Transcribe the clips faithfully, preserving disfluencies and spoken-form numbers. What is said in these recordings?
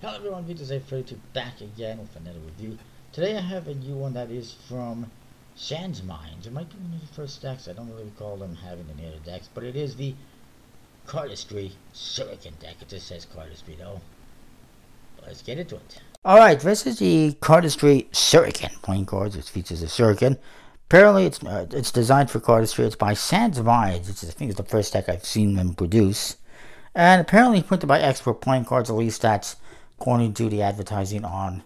Hello everyone, Vjose thirty-two back again with another review. Today I have a new one that is from SansMinds. It might be one of the first decks. I don't really recall them having any other decks, but it is the Cardistry Shuriken deck. It just says Cardistry though. Let's get into it. Alright, this is the Cardistry Shuriken playing cards, which features a shuriken. Apparently it's uh, it's designed for cardistry. It's by SansMinds, which is, I think is the first deck I've seen them produce. And apparently printed by Expert Playing Cards, at least that's according to the advertising on,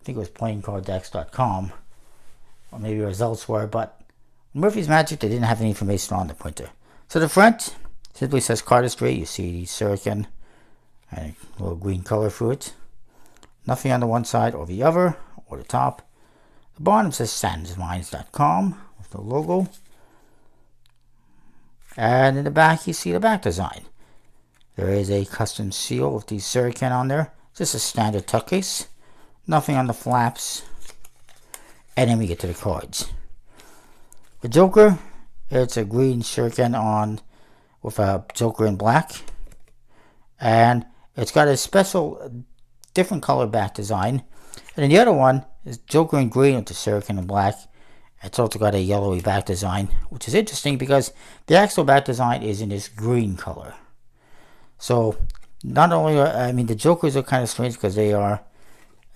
I think it was playing card decks dot com, or maybe results were, but Murphy's Magic, they didn't have any information on the printer. So the front simply says Cardistry. You see the shuriken and a little green color through it. Nothing on the one side or the other or the top. The bottom says sans minds dot com with the logo. And in the back you see the back design. There is a custom seal with the shuriken on there. Just a standard tuck case. Nothing on the flaps. And then we get to the cards. The Joker, it's a green shuriken on with a Joker in black. And it's got a special different color back design. And then the other one is Joker in green with the shuriken in black. It's also got a yellowy back design, which is interesting because the actual back design is in this green color. So, not only are, I mean, the Jokers are kind of strange because they are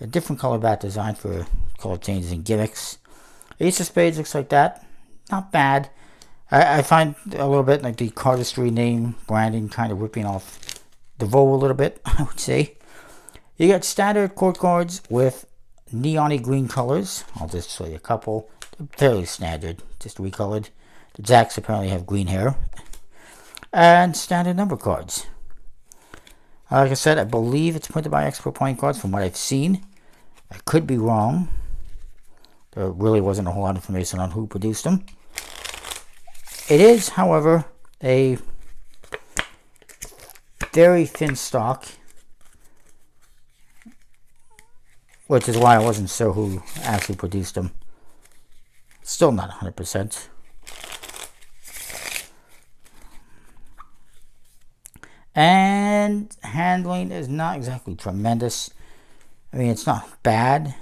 a different color back design for color changes and gimmicks. Ace of Spades looks like that. Not bad. I, I find a little bit like the Cardistry name branding kind of ripping off DeVoe a little bit, I would say. You got standard court cards with neon-y green colors. I'll just show you a couple. They're fairly standard, just recolored. The Jacks apparently have green hair. And standard number cards. Like I said, I believe it's printed by Expert Playing Cards from what I've seen. I could be wrong. There really wasn't a whole lot of information on who produced them. It is, however, a very thin stock, which is why I wasn't sure who actually produced them. Still not one hundred percent. And handling is not exactly tremendous. I mean, it's not bad,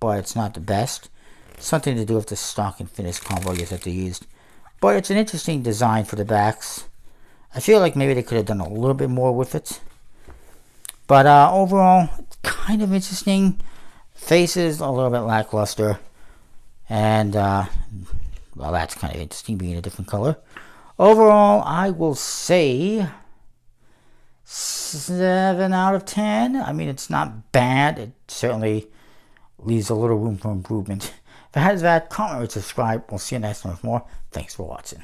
but it's not the best. Something to do with the stock and finish combo is that they used. But it's an interesting design for the backs. I feel like maybe they could have done a little bit more with it. But uh, overall, kind of interesting. Faces, a little bit lackluster. And, uh, well, that's kind of interesting, being a different color. Overall, I will say seven out of ten. I mean, it's not bad. It certainly leaves a little room for improvement. If that is that, comment, subscribe. We'll see you next time with more. Thanks for watching.